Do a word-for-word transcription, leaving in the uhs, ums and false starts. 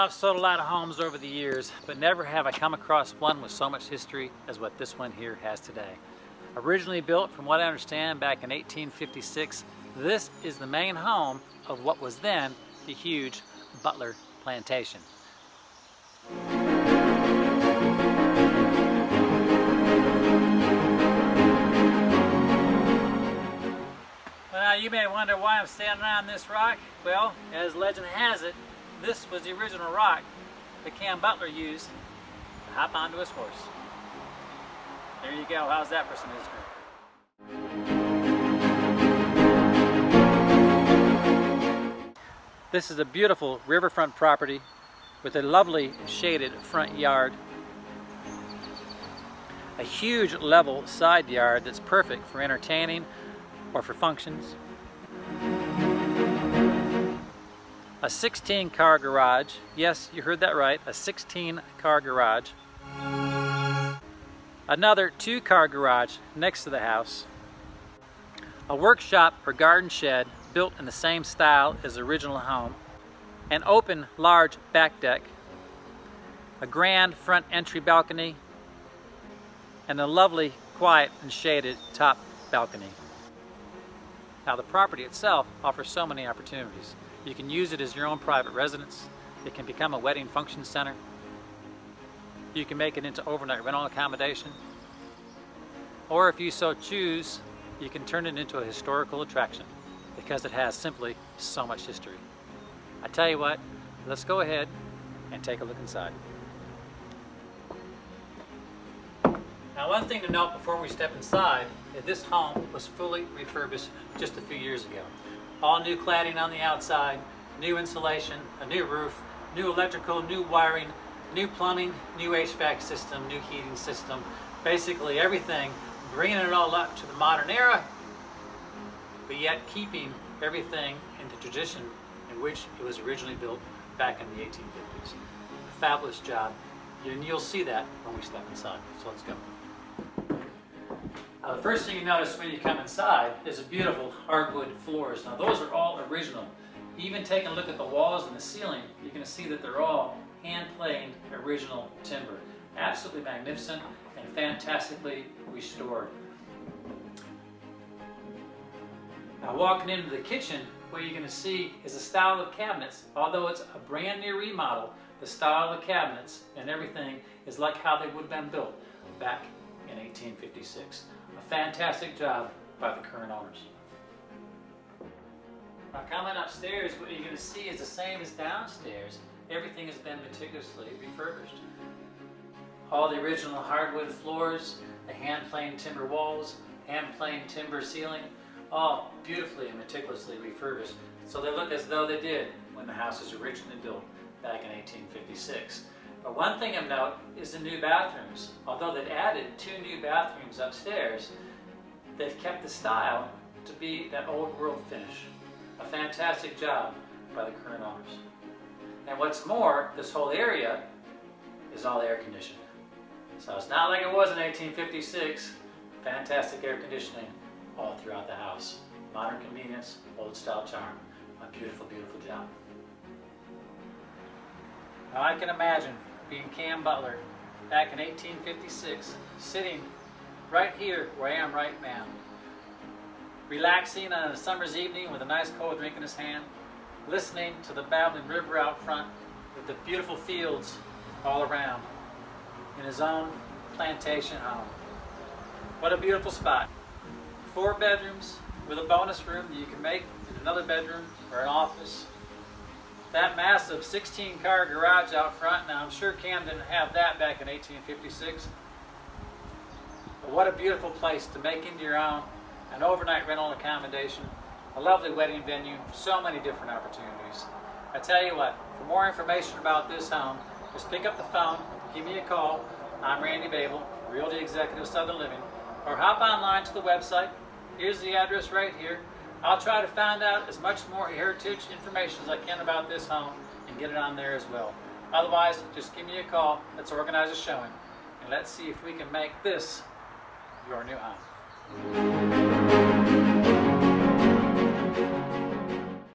know, I've sold a lot of homes over the years, but never have I come across one with so much history as what this one here has today. Originally built, from what I understand, back in eighteen fifty-six, this is the main home of what was then the huge Butler Plantation. Now you may wonder why I'm standing on this rock. Well, as legend has it, this was the original rock that Cam Butler used to hop onto his horse. There you go. How's that for some history? This is a beautiful riverfront property with a lovely shaded front yard, a huge level side yard that's perfect for entertaining or for functions, a sixteen car garage, yes, you heard that right, a sixteen car garage, another two car garage next to the house, a workshop or garden shed built in the same style as the original home, an open large back deck, a grand front entry balcony, and a lovely quiet and shaded top balcony. Now, the property itself offers so many opportunities. You can use it as your own private residence. It can become a wedding function center. You can make it into overnight rental accommodation. Or if you so choose, you can turn it into a historical attraction because it has simply so much history. I tell you what, let's go ahead and take a look inside. Now, one thing to note before we step inside is this home was fully refurbished just a few years ago. All new cladding on the outside, new insulation, a new roof, new electrical, new wiring, new plumbing, new H V A C system, new heating system, basically everything, bringing it all up to the modern era, but yet keeping everything in the tradition in which it was originally built back in the eighteen fifties. A fabulous job, and you'll see that when we step inside. So let's go. Now, the first thing you notice when you come inside is the beautiful hardwood floors. Now, those are all original. Even taking a look at the walls and the ceiling, you're going to see that they're all hand-planed original timber. Absolutely magnificent and fantastically restored. Now, walking into the kitchen, what you're going to see is the style of cabinets. Although it's a brand new remodel, the style of cabinets and everything is like how they would have been built back in eighteen fifty-six. A fantastic job by the current owners. Now, coming upstairs, what you're going to see is the same as downstairs. Everything has been meticulously refurbished. All the original hardwood floors, the hand-planed timber walls, hand-planed timber ceiling, all beautifully and meticulously refurbished. So they look as though they did when the house was originally built back in eighteen fifty-six. But one thing of note is the new bathrooms. Although they've added two new bathrooms upstairs, they've kept the style to be that old world finish. A fantastic job by the current owners. And what's more, this whole area is all air conditioned. So it's not like it was in eighteen fifty-six. Fantastic air conditioning all throughout the house. Modern convenience, old style charm. A beautiful, beautiful job. Now, I can imagine being Cam Butler back in eighteen fifty-six, sitting right here where I am right now, relaxing on a summer's evening with a nice cold drink in his hand, listening to the babbling river out front with the beautiful fields all around in his own plantation home. What a beautiful spot. Four bedrooms with a bonus room that you can make in another bedroom or an office. That massive sixteen car garage out front. Now, I'm sure Cam didn't have that back in eighteen fifty-six. But what a beautiful place to make into your own, an overnight rental accommodation, a lovely wedding venue, so many different opportunities. I tell you what, for more information about this home, just pick up the phone, give me a call. I'm Randy Bable, Realty Executive Southern Living, or hop online to the website. Here's the address right here. I'll try to find out as much more heritage information as I can about this home and get it on there as well. Otherwise, just give me a call. Let's organize a showing, and let's see if we can make this your new home.